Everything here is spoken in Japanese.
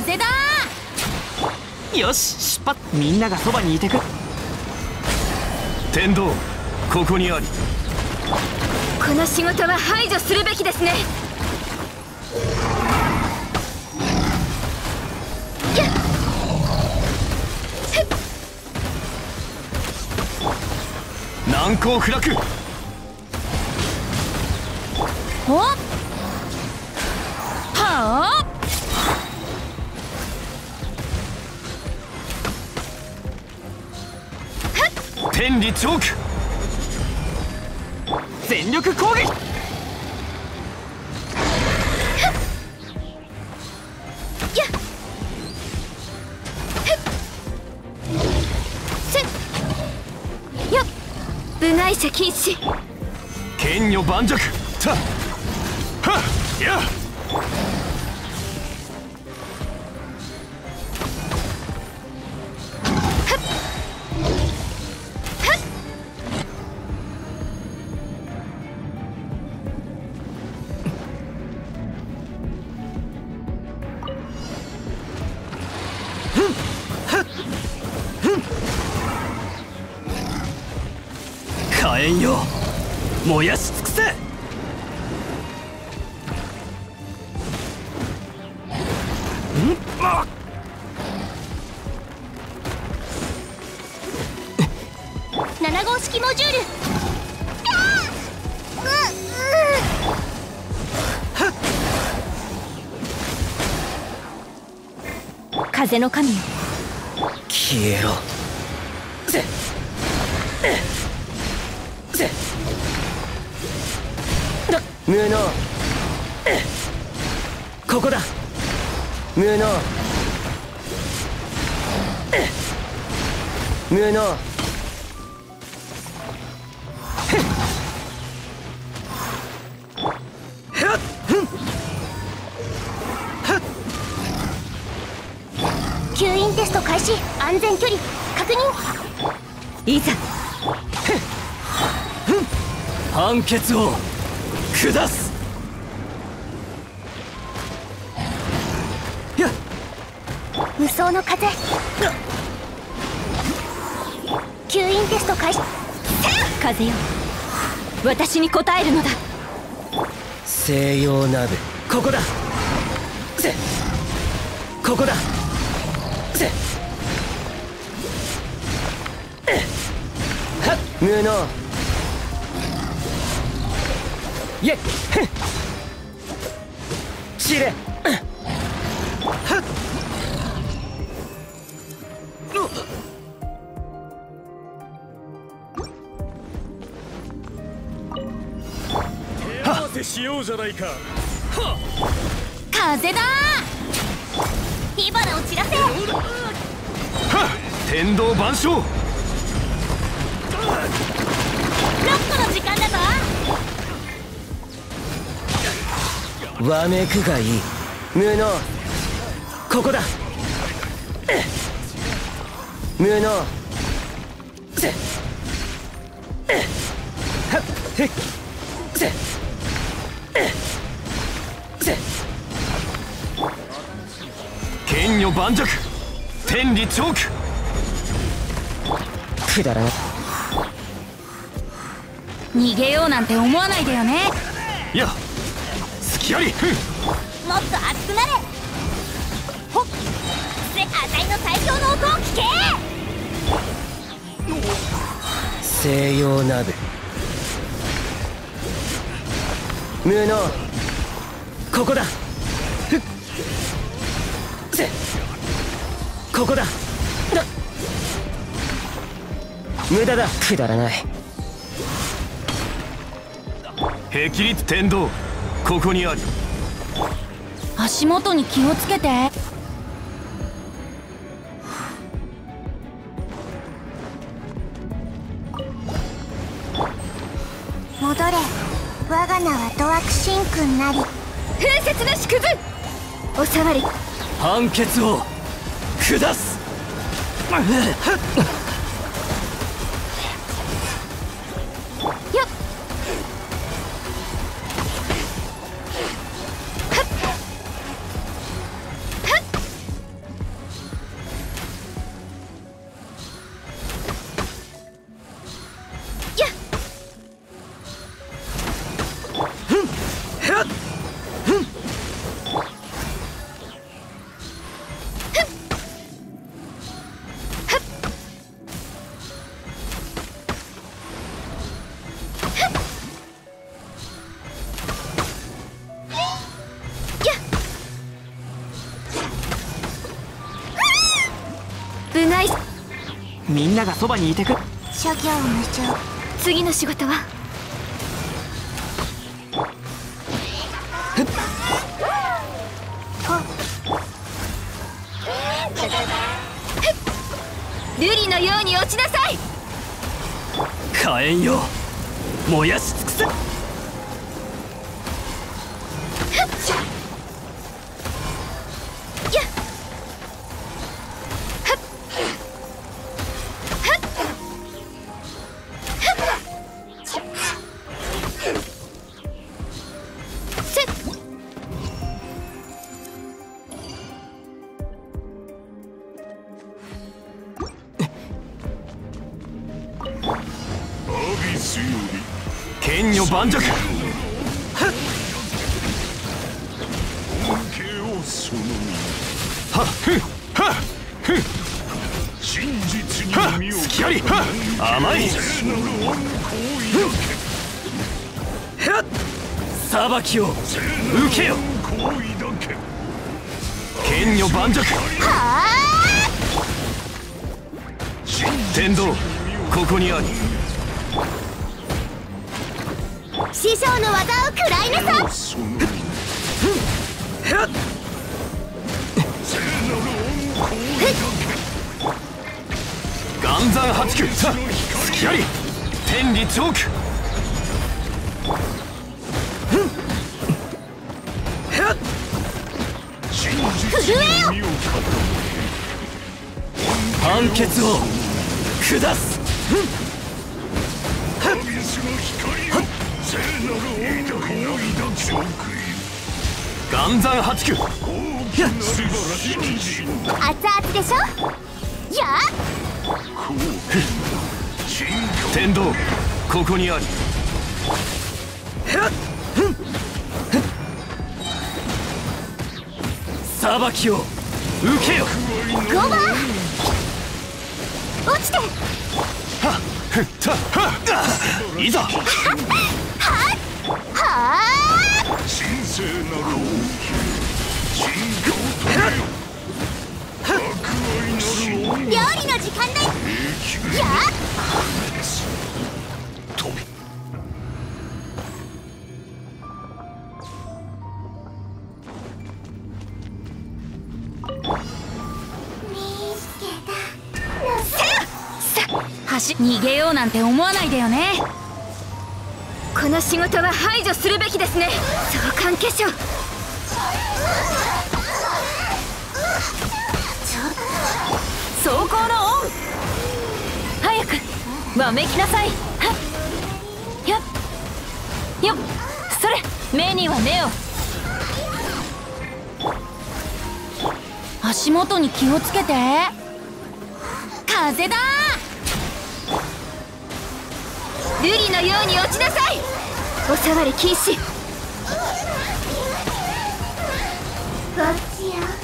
風だ。よし、出発。みんながそばにいてく。天道、ここにあり。この仕事は排除するべきですね。難攻不落。おっ、はあ。天理チョーク、全力攻撃。部外者禁止。剣女盤石。たっはっやっ。燃やし尽くせ。7号式モジュール。風の神よ、消えろ。無能、ここだ。無能、無能。吸引テスト開始。安全距離確認。いざ判決を下す。無双の風。吸引テスト開始。風よ、私に応えるのだ。西洋鍋、ここだ。ここだ。無能。イエッシレ。手合わせしようじゃないか。風だ。火花を散らせ。天道万象。6個の時間だぞ。わめくがいい。無能、ここだ。無能。剣女盤石。天理チョーク。くだらない。逃げようなんて思わないでよね。いや、よりもっと熱くなれ。ほっ、あたいの最強の音を聞け。西洋鍋。無能、ここだ。ここだ。無駄だ。くだらない。へきりつ天道、ここにある。足元に気をつけて。戻れ、我が名はドワクシン君なり。変節なしくず。おさわり。判決を下す。みんながそばにいてく。諸行無常。次の仕事は瑠璃のように落ちなさい。火炎よ、燃やし尽くせ。盤石。甘い。裁きを受けよ。剣女盤石。天道、ここにあり。師匠の技を食らいなさい。岩山八九、隙あり。天理チョーク。震えよ。判決を下す。岩山八九。熱々でしょ。やあ。天道、ここにあり。裁きを受けよ。5番落ちて。いざ。料理の時間だ。やあ。逃げようなんて思わないでよね。この仕事は排除するべきですね。相関結晶。走行のオン。早くわめきなさい。やっよっ、それ。目には目を。足元に気をつけて。風だ。瑠璃のように落ちなさい。お触り禁止。こっちよ。